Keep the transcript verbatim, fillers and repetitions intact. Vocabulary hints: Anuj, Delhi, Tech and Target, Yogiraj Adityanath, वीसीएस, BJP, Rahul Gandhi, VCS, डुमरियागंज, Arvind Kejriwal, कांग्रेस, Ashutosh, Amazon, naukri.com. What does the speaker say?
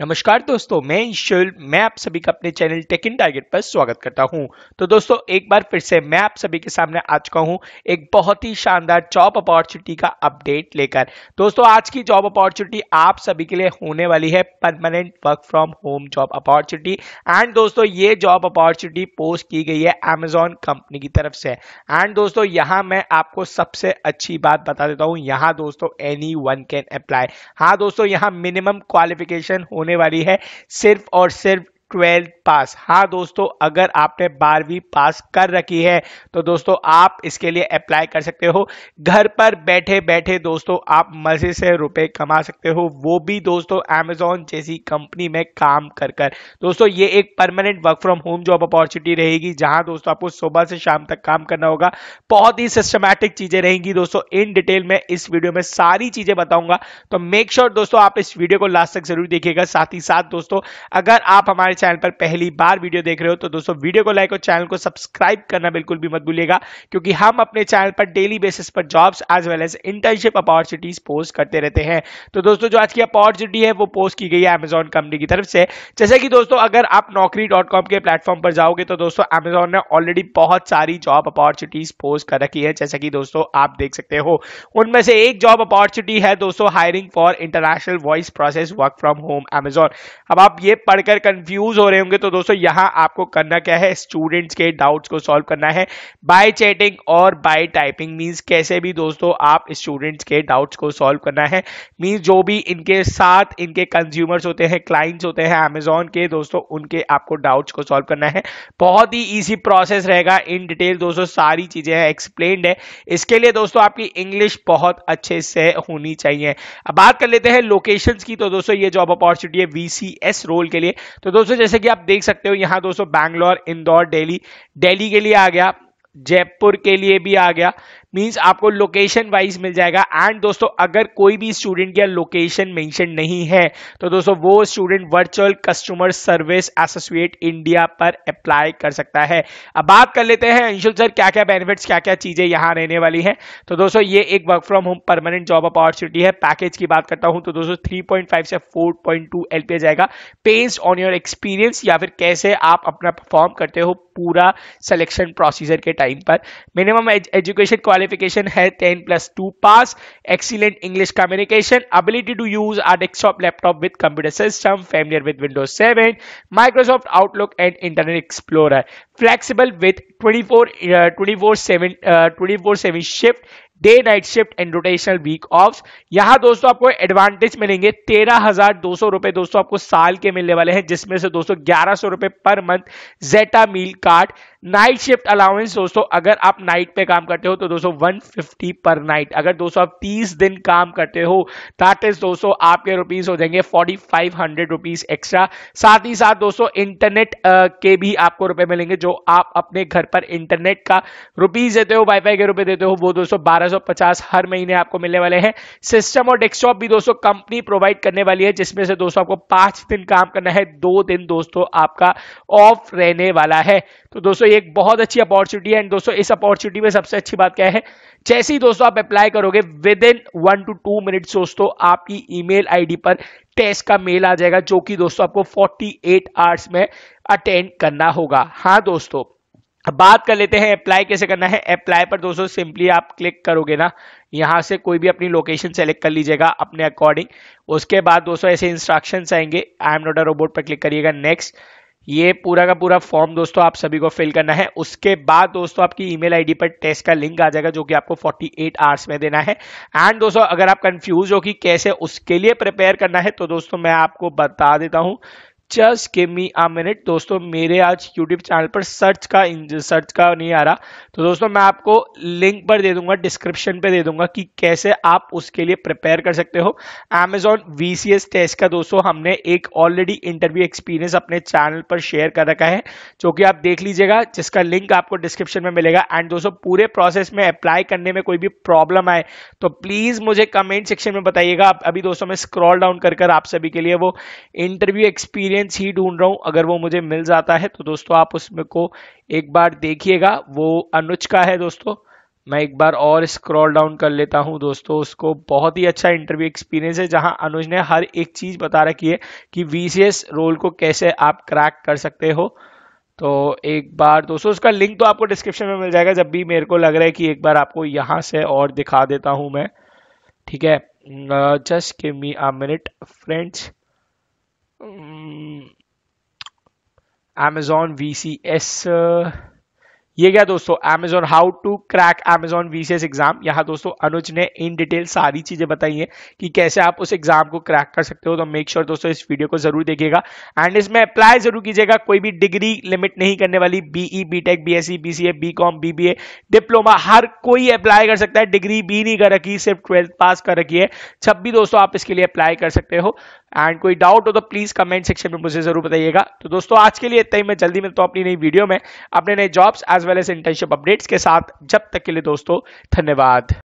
नमस्कार दोस्तों, मैं ईश्वर, मैं आप सभी का अपने चैनल टेक एंड टारगेट पर स्वागत करता हूं। तो दोस्तों एक बार फिर से मैं आप सभी के सामने आ चुका हूं एक बहुत ही शानदार जॉब अपॉर्चुनिटी का अपडेट लेकर। दोस्तों आज की जॉब अपॉर्चुनिटी आप सभी के लिए होने वाली है permanent work from home job opportunity. And दोस्तों ये जॉब अपॉर्चुनिटी पोस्ट की गई है अमेजॉन कंपनी की तरफ से। एंड दोस्तों यहाँ मैं आपको सबसे अच्छी बात बता देता हूँ, यहाँ दोस्तों एनी वन कैन अप्लाई। हाँ दोस्तों यहाँ मिनिमम क्वालिफिकेशन होने वाली है सिर्फ और सिर्फ ट्वेल्थ पास। हाँ दोस्तों अगर आपने बारहवीं पास कर रखी है तो दोस्तों आप इसके लिए अप्लाई कर सकते हो। घर पर बैठे बैठे दोस्तों आप मजे से रुपए कमा सकते हो, वो भी दोस्तों अमेजॉन जैसी कंपनी में काम कर कर। दोस्तों ये एक permanent work from home job opportunity रहेगी जहां दोस्तों आपको सुबह से शाम तक काम करना होगा। बहुत ही सिस्टमैटिक चीजें रहेंगी दोस्तों, इन डिटेल में इस वीडियो में सारी चीजें बताऊंगा। तो मेक श्योर दोस्तों आप इस वीडियो को लास्ट तक जरूर देखिएगा। साथ ही साथ दोस्तों अगर आप हमारे चैनल पर पहली बार वीडियो देख रहे हो तो दोस्तों वीडियो को लाइक और चैनल को सब्सक्राइब करना बिल्कुल भी मत भूलिएगा, क्योंकि हम अपने चैनल पर डेली बेसिस पर jobs as well as internship opportunities post करते रहते हैं। तो दोस्तों जो आज की अपॉर्चुनिटी है वो पोस्ट की गई है अमेजॉन कंपनी की तरफ से। जैसे कि दोस्तों अगर आप नौकरी डॉट कॉम के प्लेटफॉर्म पर जाओगे तो दोस्तों अमेजॉन ने ऑलरेडी बहुत सारी जॉब अपॉर्चुनिटीज पोस्ट कर रखी है, जैसे कि दोस्तों आप देख सकते हो। उनमें से एक जॉब अपॉर्चुनिटी है दोस्तों hiring for international voice process work from home Amazon. अब आप ये पढ़कर कंफ्यूज हो रहे होंगे तो दोस्तों यहां आपको करना क्या है, स्टूडेंट्स के डाउट्स को सॉल्व करना है बाय चैटिंग और बाय टाइपिंग। मींस कैसे भी दोस्तों आप स्टूडेंट्स के डाउट्स को सॉल्व करना है। मींस जो भी इनके साथ इनके कंज्यूमर्स होते हैं, क्लाइंट्स होते हैं अमेजॉन के दोस्तों, उनके आपको डाउट्स को सॉल्व करना है। बहुत ही ईजी प्रोसेस रहेगा, इन डिटेल दोस्तों सारी चीजें एक्सप्लेन्ड है। इसके लिए दोस्तों आपकी इंग्लिश बहुत अच्छे से होनी चाहिए। अब बात कर लेते हैं लोकेशंस की। तो दोस्तों ये जॉब अपॉर्चुनिटी है वीसीएस रोल के लिए। तो दोस्तों जैसे कि आप देख सकते हो यहाँ दोस्तों बैंगलोर, इंदौर, दिल्ली, दिल्ली के लिए आ गया, जयपुर के लिए भी आ गया। मींस आपको लोकेशन वाइज मिल जाएगा। एंड दोस्तों अगर कोई भी स्टूडेंट की लोकेशन मेंशन नहीं है तो दोस्तों वो student virtual customer service associate India पर अप्लाई कर सकता है। अब बात कर लेते हैं अंशुल सर क्या क्या बेनिफिट्स, क्या क्या चीजें यहाँ रहने वाली हैं। तो दोस्तों ये एक work from home permanent job opportunity है। पैकेज की बात करता हूँ तो दोस्तों थ्री पॉइंट फाइव से फोर पॉइंट टू एल पे जाएगा बेस्ड ऑन योर एक्सपीरियंस, या फिर कैसे आप अपना परफॉर्म करते हो पूरा सिलेक्शन प्रोसीजर के टाइम पर। मिनिमम एजुकेशन क्वालिफिकेशन है ten plus two pass. Excellent English communication, ability to use our desktop laptop with computer system, familiar with Windows seven, Microsoft Outlook and internet explorer. Flexible with twenty four seven shift, day night shift and rotational week off. यहाँ दोस्तों आपको advantage मिलेंगे तेरह हजार दो सौ रुपए दोस्तों आपको साल के मिलने वाले हैं, जिसमें से दोस्तों ग्यारह सौ रुपए पर month Zeta meal card. Night shift allowance दोस्तों अगर आप नाइट पे काम करते हो तो दोस्तों वन फिफ्टी पर नाइट। अगर दोस्तों आप तीस दिन काम करते हो दैट इज दोस्तों आपके रुपीज हो जाएंगे forty five hundred rupees extra. साथ ही साथ दोस्तों इंटरनेट के भी आपको रुपए मिलेंगे, जो आप अपने घर पर इंटरनेट का रुपीज देते हो, वाईफाई के रुपए देते हो, वो दोस्तों बारह सौ पचास हर महीने आपको मिलने वाले हैं। सिस्टम और डेस्कटॉप भी दोस्तों कंपनी प्रोवाइड करने वाली है, जिसमें से दोस्तों आपको पांच दिन काम करना है, दो दिन दोस्तों आपका ऑफ रहने वाला है। तो दोस्तों ये एक बहुत अच्छी अपॉर्चुनिटी है। एंड दोस्तों इस अपॉर्चुनिटी में सबसे अच्छी बात क्या है, जैसे ही दोस्तों आप अप्लाई करोगे within one to two minutes दोस्तों आपकी ईमेल आईडी पर टेस्ट का मेल आ जाएगा, जो कि दोस्तों आपको फोर्टी एट आवर्स में अटेंड करना होगा। हाँ दोस्तों बात कर लेते हैं अप्लाई कैसे करना है। अप्लाई पर दोस्तों सिंपली आप क्लिक करोगे ना, यहाँ से कोई भी अपनी लोकेशन सेलेक्ट कर लीजिएगा अपने अकॉर्डिंग। उसके बाद दोस्तों ऐसे इंस्ट्रक्शंस आएंगे, I am not a robot पर क्लिक करिएगा। नेक्स्ट ये पूरा का पूरा फॉर्म दोस्तों आप सभी को फिल करना है। उसके बाद दोस्तों आपकी ईमेल आईडी पर टेस्ट का लिंक आ जाएगा, जो कि आपको फोर्टी एट आवर्स में देना है। एंड दोस्तों अगर आप कंफ्यूज हो कि कैसे उसके लिए प्रिपेयर करना है तो दोस्तों मैं आपको बता देता हूँ, just give me a minute. दोस्तों मेरे आज यूट्यूब चैनल पर सर्च का सर्च का नहीं आ रहा, तो दोस्तों मैं आपको लिंक पर दे दूंगा, डिस्क्रिप्शन पे दे दूंगा कि कैसे आप उसके लिए प्रिपेयर कर सकते हो। अमेजॉन वीसीएस टेस्ट का दोस्तों हमने एक ऑलरेडी इंटरव्यू एक्सपीरियंस अपने चैनल पर शेयर कर रखा है, जो कि आप देख लीजिएगा, जिसका लिंक आपको डिस्क्रिप्शन में मिलेगा। एंड दोस्तों पूरे प्रोसेस में अप्लाई करने में कोई भी प्रॉब्लम आए तो प्लीज़ मुझे कमेंट सेक्शन में बताइएगा। अभी दोस्तों मैं स्क्रॉल डाउन कर कर आप सभी के लिए वो इंटरव्यू एक्सपीरियंस ही ढूंढ रहा हूं, अगर वो मुझे मिल जाता है तो दोस्तों आप उसमें को एक बार देखिएगा। वो अनुज का है दोस्तों, मैं एक बार और स्क्रॉल डाउन कर लेता हूं दोस्तों, उसको बहुत ही अच्छा इंटरव्यू एक्सपीरियंस है जहां अनुज ने हर एक चीज बता रखी है कि वीसीएस रोल को कैसे आप क्रैक कर सकते हो। तो एक बार दोस्तों उसका लिंक तो आपको डिस्क्रिप्शन में मिल जाएगा, जब भी मेरे को लग रहा है कि एक बार आपको यहाँ से और दिखा देता हूँ मैं, ठीक है। Just give me a minute friends, Amazon V C S ये क्या दोस्तों, Amazon how to crack Amazon V C S exam. यहाँ दोस्तों अनुज ने इन डिटेल सारी चीजें बताई हैं कि कैसे आप उस एग्जाम को क्रैक कर सकते हो। तो मेक श्योर sure दोस्तों इस वीडियो को जरूर देखिएगा एंड इसमें अप्लाई जरूर कीजिएगा। कोई भी डिग्री लिमिट नहीं करने वाली, BE, BTech, BSc, BCA, BCom, BBA, diploma, हर कोई अप्लाई कर सकता है। डिग्री भी नहीं कर रखी, सिर्फ ट्वेल्थ पास कर रखी है, जब भी दोस्तों आप इसके लिए अप्लाई कर सकते हो। एंड कोई डाउट हो तो प्लीज कमेंट सेक्शन में मुझे जरूर बताइएगा। तो दोस्तों आज के लिए इतना ही, मैं जल्दी मिलता हूँ अपनी नई वीडियो में अपने नए jobs as well as internship updates के साथ। जब तक के लिए दोस्तों धन्यवाद।